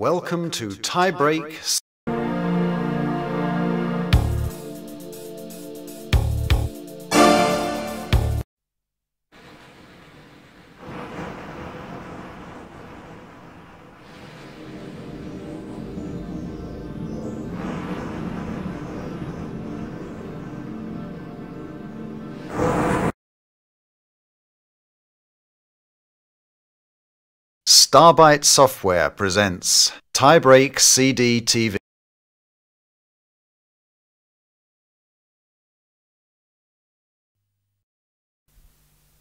Welcome to Tiebreak CD. Starbyte Software presents Tiebreak CD TV.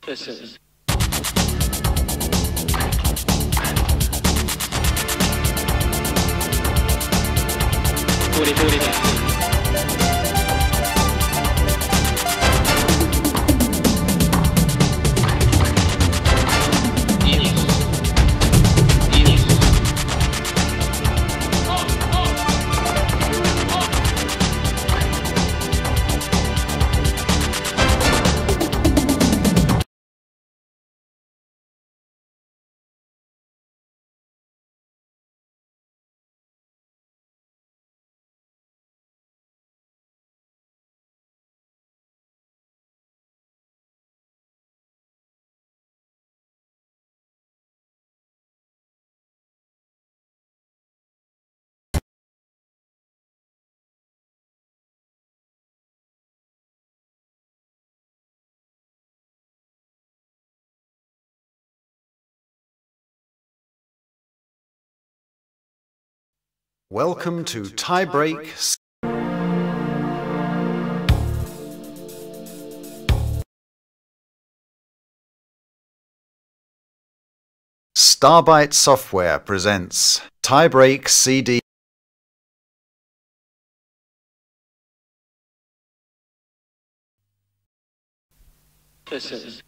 This is Welcome to Tiebreak CD. Starbyte Software presents Tiebreak CD. This is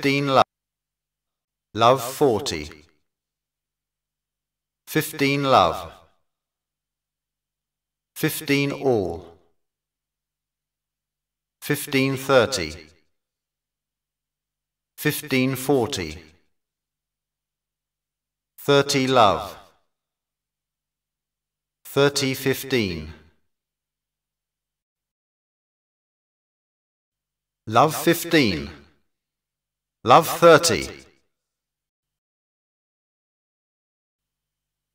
15 love 40 15 love 15 all 15 30 15 40 30 love 30 15 Love 15 Love 30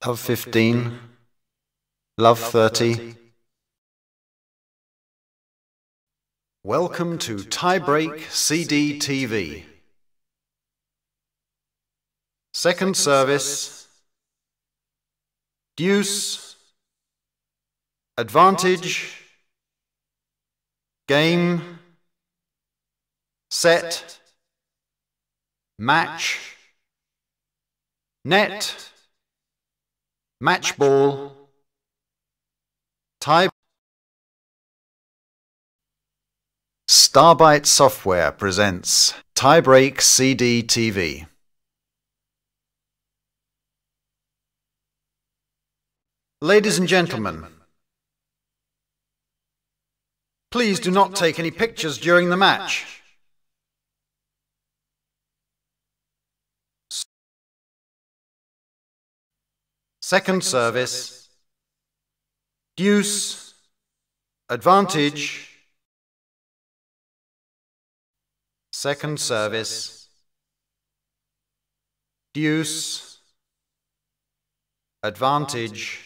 Love 15 Love 30 Welcome to Tiebreak CD TV. Second service, deuce, advantage, game, set, match, net, match ball, tie. Starbyte Software presents Tiebreak CD TV. Ladies and gentlemen, please do not take any pictures during the match. Second service, deuce, advantage, second service, deuce, advantage,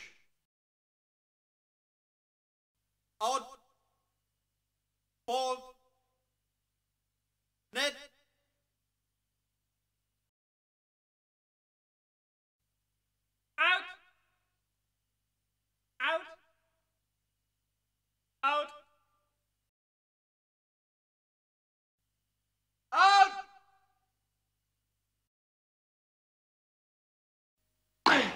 out, ball, net, out. Out. Out.